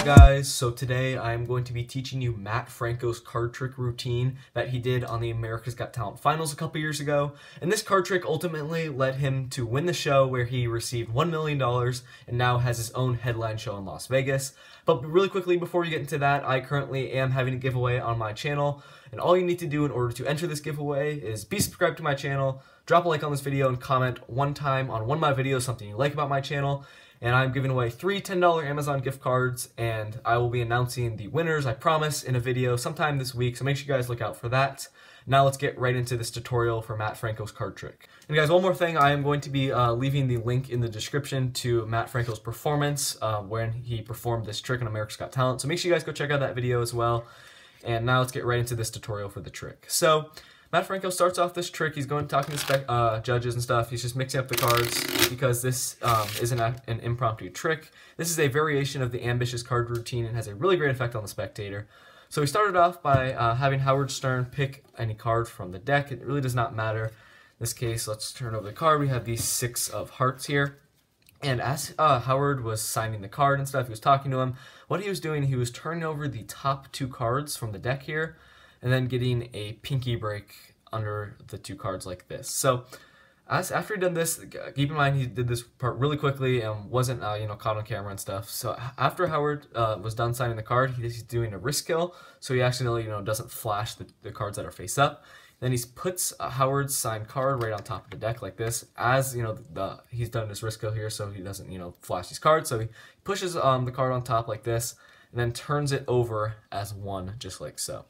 up guys, so today I'm going to be teaching you Mat Franco's card trick routine that he did on the America's Got Talent finals a couple years ago, and this card trick ultimately led him to win the show where he received $1 million and now has his own headline show in Las Vegas. But really quickly before we get into that, I currently am having a giveaway on my channel, and all you need to do in order to enter this giveaway is be subscribed to my channel, drop a like on this video, and comment one time on one of my videos something you like about my channel. And I'm giving away three $10 Amazon gift cards, and I will be announcing the winners, I promise, in a video sometime this week, so make sure you guys look out for that. Now let's get right into this tutorial for Mat Franco's card trick. And guys, one more thing, I am going to be leaving the link in the description to Mat Franco's performance when he performed this trick on America's Got Talent, so make sure you guys go check out that video as well. And now let's get right into this tutorial for the trick. So Mat Franco starts off this trick. He's going talking to judges and stuff. He's just mixing up the cards because this isn't an impromptu trick. This is a variation of the ambitious card routine and has a really great effect on the spectator. So he started off by having Howard Stern pick any card from the deck. It really does not matter. In this case, let's turn over the card. We have these six of hearts here. And as Howard was signing the card and stuff, he was talking to him. What he was doing, he was turning over the top two cards from the deck here, and then getting a pinky break under the two cards like this. So after he did this, keep in mind he did this part really quickly and wasn't caught on camera and stuff. So after Howard was done signing the card, he's doing a wrist kill, so he accidentally doesn't flash the cards that are face up. Then he puts Howard's signed card right on top of the deck like this, as he's done his wrist kill here, so he doesn't flash these cards. So he pushes the card on top like this, and then turns it over as one, just like so.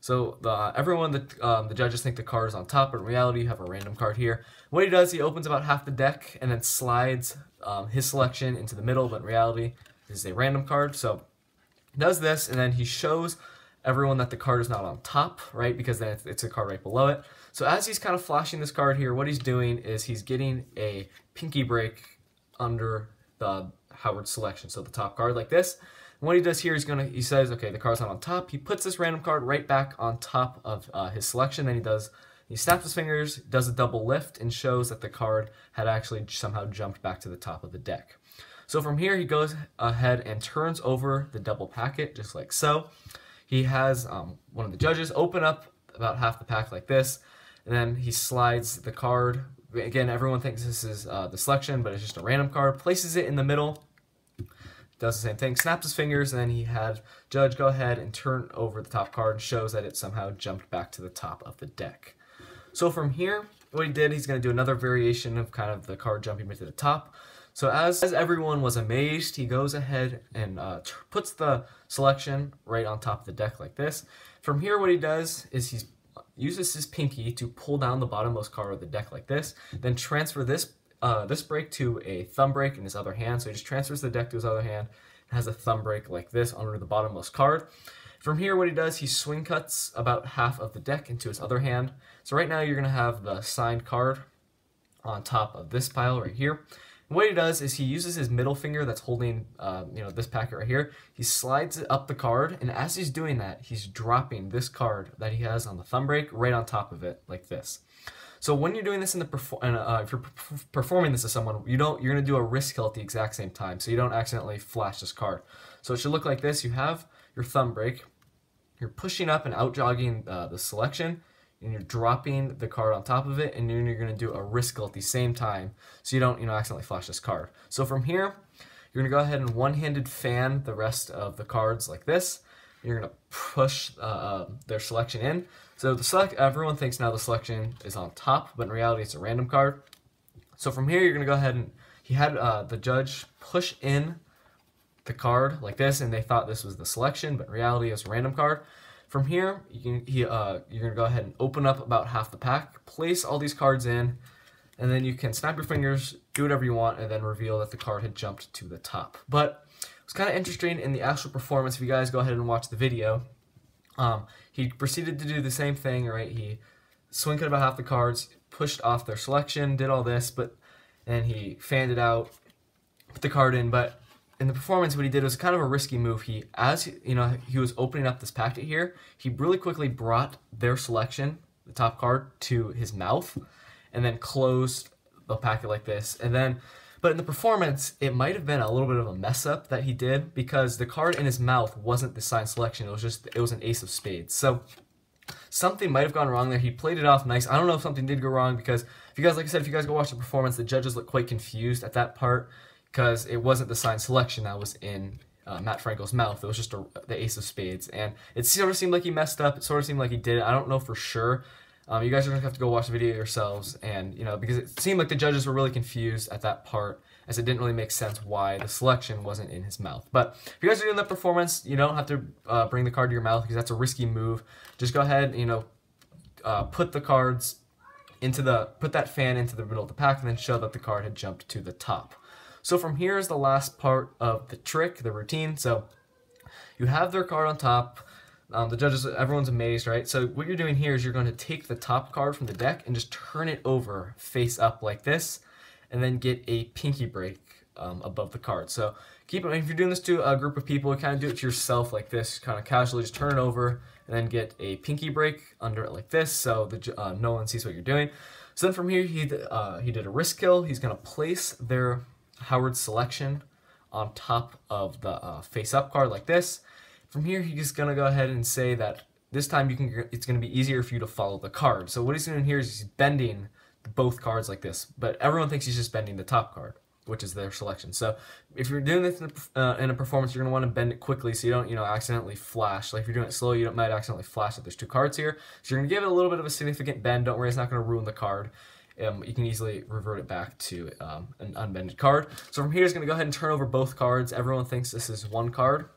So the judges think the card is on top, but in reality you have a random card here. What he does, he opens about half the deck and then slides his selection into the middle, but in reality this is a random card. So he does this, and then he shows everyone that the card is not on top, right, because then it's a card right below it. So as he's kind of flashing this card here, what he's doing is he's getting a pinky break under the Howard selection, so the top card like this. What he does here is he says, okay, the card's not on top. He puts this random card right back on top of his selection. Then he snaps his fingers, does a double lift, and shows that the card had actually somehow jumped back to the top of the deck. So from here, he goes ahead and turns over the double packet, just like so. He has one of the judges open up about half the pack like this, and then he slides the card. Again, everyone thinks this is the selection, but it's just a random card, places it in the middle, does the same thing, snaps his fingers, and then he had judge go ahead and turn over the top card, and shows that it somehow jumped back to the top of the deck. So from here, what he did, he's going to do another variation of kind of the card jumping to the top. So as everyone was amazed, he goes ahead and puts the selection right on top of the deck like this. From here, what he does is he uses his pinky to pull down the bottommost card of the deck like this, then transfer this break to a thumb break in his other hand. So he just transfers the deck to his other hand and has a thumb break like this under the bottommost card. From here, what he does, he swing cuts about half of the deck into his other hand. So right now you're going to have the signed card on top of this pile right here. And what he does is he uses his middle finger that's holding this packet right here. He slides it up the card, and as he's doing that, he's dropping this card that he has on the thumb break right on top of it like this. So when you're doing this if you're performing this to someone, you're gonna do a wrist kill at the exact same time, so you don't accidentally flash this card. So it should look like this: you have your thumb break, you're pushing up and out jogging the selection, and you're dropping the card on top of it, and then you're gonna do a wrist kill at the same time, so you don't accidentally flash this card. So from here, you're gonna go ahead and one-handed fan the rest of the cards like this. You're gonna push their selection in. So everyone thinks now the selection is on top, but in reality it's a random card. So from here, you're gonna go ahead and he had the judge push in the card like this, and they thought this was the selection, but in reality it's a random card. From here, you're gonna go ahead and open up about half the pack, place all these cards in, and then you can snap your fingers, do whatever you want, and then reveal that the card had jumped to the top. But it's kind of interesting in the actual performance. If you guys go ahead and watch the video, he proceeded to do the same thing, right? He swung cut about half the cards, pushed off their selection, did all this, and he fanned it out, put the card in. But in the performance, what he did was kind of a risky move. He, he was opening up this packet here, he really quickly brought their selection, the top card, to his mouth, and then closed the packet like this, and then But in the performance, it might have been a little bit of a mess up that he did, because the card in his mouth wasn't the signed selection. It was an ace of spades. So something might have gone wrong there. He played it off nice. I don't know if something did go wrong, because if you guys, like I said, if you guys go watch the performance, the judges look quite confused at that part, because it wasn't the signed selection that was in Mat Franco's mouth. It was just the ace of spades, and it sort of seemed like he messed up. It sort of seemed like he did it. I don't know for sure. You guys are going to have to go watch the video yourselves, and, you know, because it seemed like the judges were really confused at that part, as it didn't really make sense why the selection wasn't in his mouth. But if you guys are doing that performance, you don't have to bring the card to your mouth, because that's a risky move. Just go ahead and, you know, put the cards into the, put that fan into the middle of the pack, and then show that the card had jumped to the top. So from here is the last part of the trick, the routine. So you have their card on top. The judges, everyone's amazed, right? So what you're doing here is you're going to take the top card from the deck and just turn it over face up like this, and then get a pinky break above the card. So keep it, if you're doing this to a group of people, kind of do it to yourself like this, kind of casually just turn it over and then get a pinky break under it like this, so the, no one sees what you're doing. So then from here, he did a wrist kill. He's going to place their Howard selection on top of the face up card like this. From here, he's going to go ahead and say that this time you can. It's going to be easier for you to follow the card. So what he's doing here is he's bending both cards like this, but everyone thinks he's just bending the top card, which is their selection. So if you're doing this in a performance, you're going to want to bend it quickly so you don't, you know, accidentally flash. Like if you're doing it slow, you might accidentally flash that there's two cards here. So you're going to give it a little bit of a significant bend. Don't worry, it's not going to ruin the card. You can easily revert it back to an unbended card. So from here, he's going to go ahead and turn over both cards. Everyone thinks this is one card.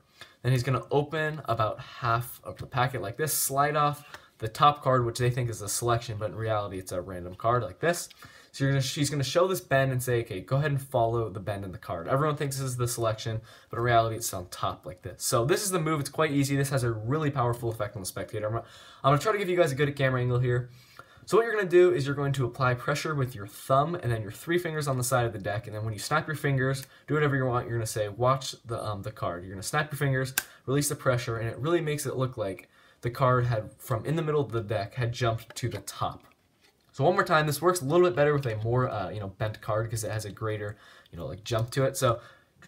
Then he's going to open about half of the packet like this, slide off the top card, which they think is a selection, but in reality it's a random card like this. So she's going to show this bend and say, okay, go ahead and follow the bend in the card. Everyone thinks this is the selection, but in reality it's on top like this. So this is the move. It's quite easy. This has a really powerful effect on the spectator. I'm going to try to give you guys a good camera angle here. So what you're going to do is you're going to apply pressure with your thumb and then your three fingers on the side of the deck, and then when you snap your fingers, do whatever you want, you're going to say, watch the card. You're going to snap your fingers, release the pressure, and it really makes it look like the card had, from in the middle of the deck, had jumped to the top. So one more time, this works a little bit better with a more, you know, bent card, because it has a greater, you know, like jump to it. So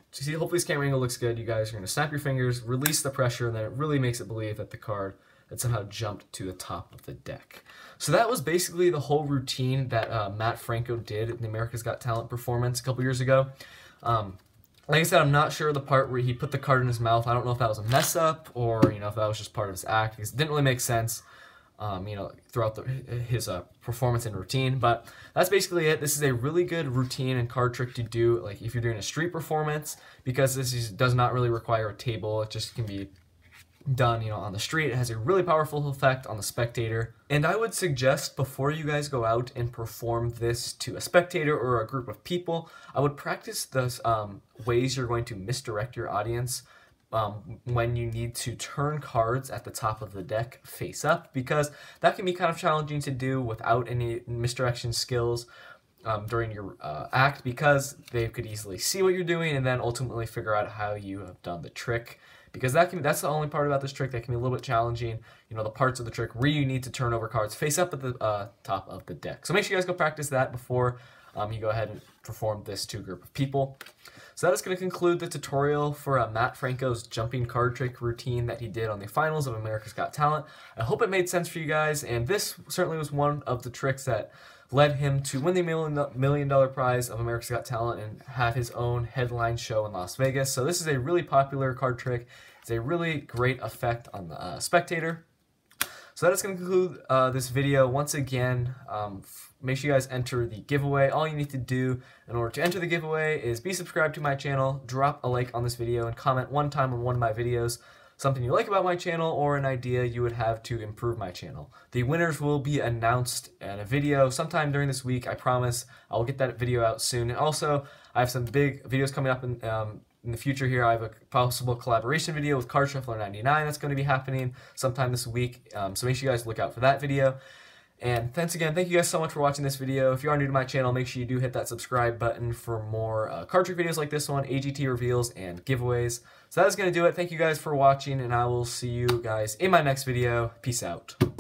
see, hopefully this camera angle looks good. You guys are going to snap your fingers, release the pressure, and then it really makes it believe that the card that somehow jumped to the top of the deck. So that was basically the whole routine that Mat Franco did in the America's Got Talent performance a couple years ago. Like I said, I'm not sure the part where he put the card in his mouth. I don't know if that was a mess up, or, you know, if that was just part of his act, because it didn't really make sense, you know, throughout his performance and routine. But that's basically it. This is a really good routine and card trick to do, like if you're doing a street performance, because this does not really require a table. It just can be done, you know, on the street. It has a really powerful effect on the spectator, and I would suggest before you guys go out and perform this to a spectator or a group of people, I would practice those ways you're going to misdirect your audience when you need to turn cards at the top of the deck face up, because that can be kind of challenging to do without any misdirection skills during your act, because they could easily see what you're doing and then ultimately figure out how you have done the trick. Because that's the only part about this trick that can be a little bit challenging, you know, the parts of the trick where you need to turn over cards face up at the top of the deck. So make sure you guys go practice that before you go ahead and perform this to a group of people. So that is going to conclude the tutorial for Mat Franco's jumping card trick routine that he did on the finals of America's Got Talent. I hope it made sense for you guys, and this certainly was one of the tricks that led him to win the $1 million prize of America's Got Talent and have his own headline show in Las Vegas. So this is a really popular card trick. It's a really great effect on the spectator. So that is going to conclude this video. Once again, make sure you guys enter the giveaway. All you need to do in order to enter the giveaway is be subscribed to my channel, drop a like on this video, and comment one time on one of my videos something you like about my channel or an idea you would have to improve my channel. The winners will be announced in a video sometime during this week, I promise. I'll get that video out soon. And also, I have some big videos coming up in the future here. I have a possible collaboration video with Card Shuffler 99 that's going to be happening sometime this week. So make sure you guys look out for that video. And thanks again, thank you guys so much for watching this video. If you are new to my channel, make sure you do hit that subscribe button for more card trick videos like this one, AGT reveals, and giveaways. So that is going to do it. Thank you guys for watching, and I will see you guys in my next video. Peace out.